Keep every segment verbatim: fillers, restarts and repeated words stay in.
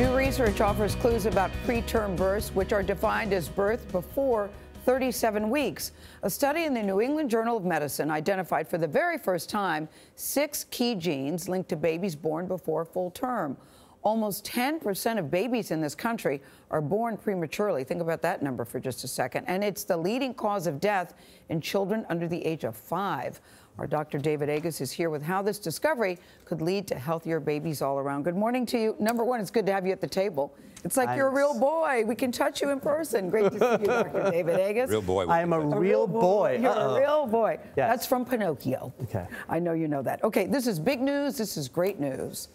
New research offers clues about preterm births, which are defined as birth before thirty-seven weeks. A study in the New England Journal of Medicine identified for the very first time six key genes linked to babies born before full term. Almost ten percent of babies in this country are born prematurely. Think about that number for just a second. And it's the leading cause of death in children under the age of five. Our Doctor David Agus is here with how this discovery could lead to healthier babies all around. Good morning to you. Number one, it's good to have you at the table. It's like Thanks. You're a real boy. We can touch you in person. Great to see you, Doctor David Agus. Real boy. I am a real, a real boy. boy. You're Uh-oh. a real boy. Yes. That's from Pinocchio. Okay. I know you know that. Okay, this is big news. This is great news.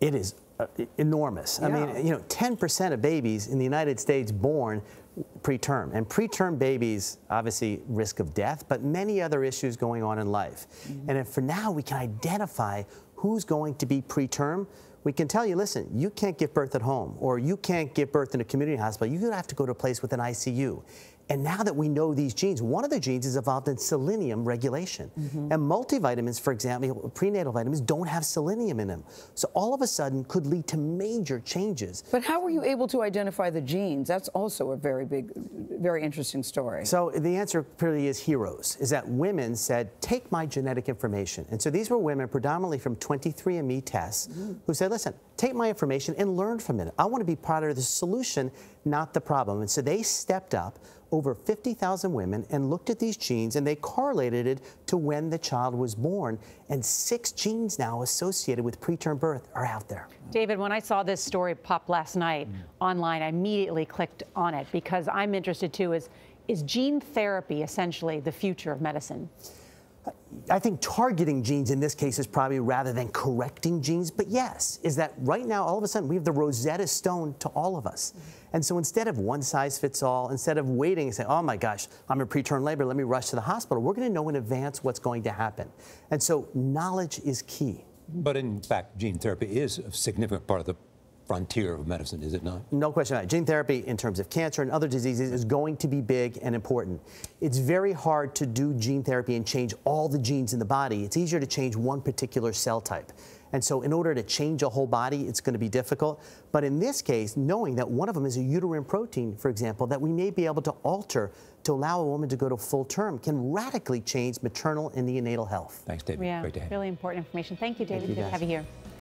It is Uh, enormous. Yeah. I mean, you know, ten percent of babies in the United States born preterm. And preterm babies, obviously, risk of death, but many other issues going on in life. Mm-hmm. And if for now we can identify who's going to be preterm, we can tell you, listen, you can't give birth at home, or you can't give birth in a community hospital. You're going to have to go to a place with an I C U. And now that we know these genes, one of the genes is involved in selenium regulation. Mm-hmm. And multivitamins, for example, prenatal vitamins, don't have selenium in them. So all of a sudden could lead to major changes. But how were you able to identify the genes? That's also a very big, very interesting story. So the answer clearly is heroes, is that women said, take my genetic information. And so these were women predominantly from twenty-three and me tests mm-hmm. who said, listen, take my information and learn from it. I want to be part of the solution, not the problem. And so they stepped up. Over fifty thousand women and looked at these genes, and they correlated it to when the child was born. And six genes now associated with preterm birth are out there. David, when I saw this story pop last night mm. online, I immediately clicked on it because I'm interested too. Is is gene therapy essentially the future of medicine? I think targeting genes in this case is probably rather than correcting genes, but yes, is that right now all of a sudden we have the Rosetta Stone to all of us. And so instead of one size fits all, instead of waiting and saying, oh my gosh, I'm in preterm labor, let me rush to the hospital, we're going to know in advance what's going to happen. And so knowledge is key. But in fact, gene therapy is a significant part of the frontier of medicine, is it not? No question about it. Gene therapy in terms of cancer and other diseases is going to be big and important. It's very hard to do gene therapy and change all the genes in the body. It's easier to change one particular cell type. And so in order to change a whole body, it's going to be difficult. But in this case, knowing that one of them is a uterine protein, for example, that we may be able to alter to allow a woman to go to full term can radically change maternal and neonatal health. Thanks, David. Yeah, great to have you. Really important information. Thank you, David. Thank you, Good guys. to have you here.